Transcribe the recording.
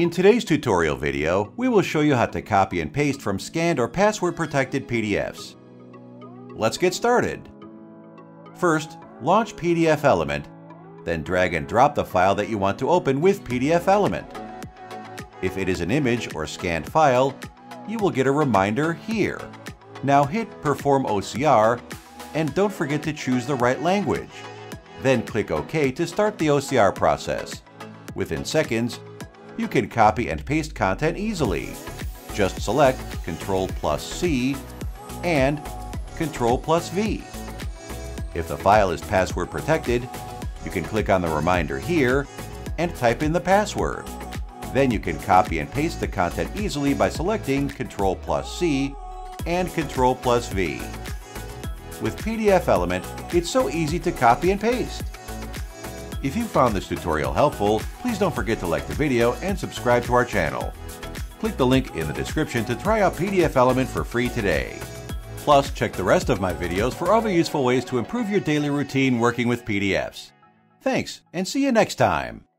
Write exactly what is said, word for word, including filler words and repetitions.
In today's tutorial video, we will show you how to copy and paste from scanned or password protected P D Fs. Let's get started. First, launch PDFelement, then drag and drop the file that you want to open with PDFelement. If it is an image or scanned file, you will get a reminder here. Now hit Perform O C R, and don't forget to choose the right language. Then click OK to start the O C R process. Within seconds, you can copy and paste content easily. Just select Control plus C and Control plus V. If the file is password protected, you can click on the reminder here and type in the password. Then you can copy and paste the content easily by selecting Control plus C and Control plus V. With PDFelement, it's so easy to copy and paste. If you found this tutorial helpful, please don't forget to like the video and subscribe to our channel. Click the link in the description to try out PDFelement for free today. Plus, check the rest of my videos for other useful ways to improve your daily routine working with P D Fs. Thanks, and see you next time!